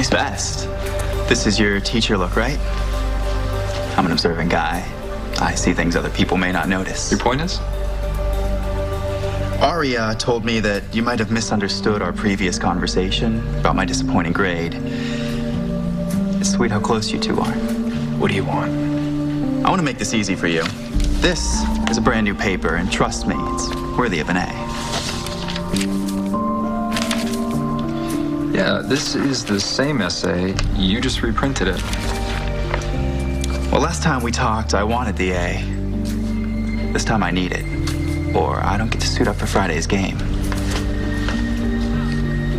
Nice vest. This is your teacher look, right? I'm an observant guy. I see things other people may not notice. Your point is? Aria told me that you might have misunderstood our previous conversation about my disappointing grade. It's sweet how close you two are. What do you want? I want to make this easy for you. This is a brand new paper, and trust me, it's worthy of an A. Yeah, this is the same essay. You just reprinted it. Well, last time we talked, I wanted the A. This time I need it, or I don't get to suit up for Friday's game.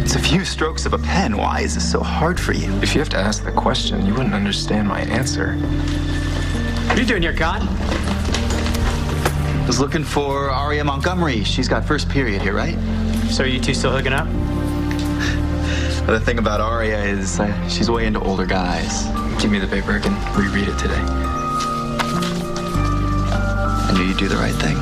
It's a few strokes of a pen. Why is this so hard for you? If you have to ask the question, you wouldn't understand my answer. What are you doing here, Con? I was looking for Aria Montgomery. She's got first period here, right? So are you two still hooking up? The thing about Aria is she's way into older guys. Give me the paper. I can reread it today. I knew you'd do the right thing.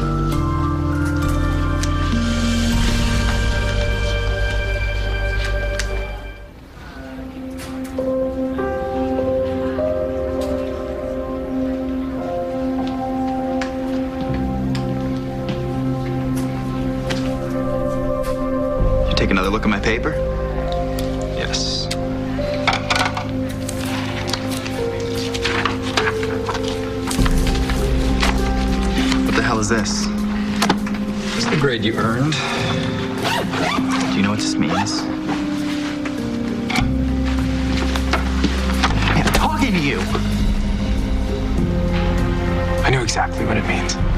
Take another look at my paper? Yes. What the hell is this? It's the grade you earned. Do you know what this means? Hey, I'm talking to you! I know exactly what it means.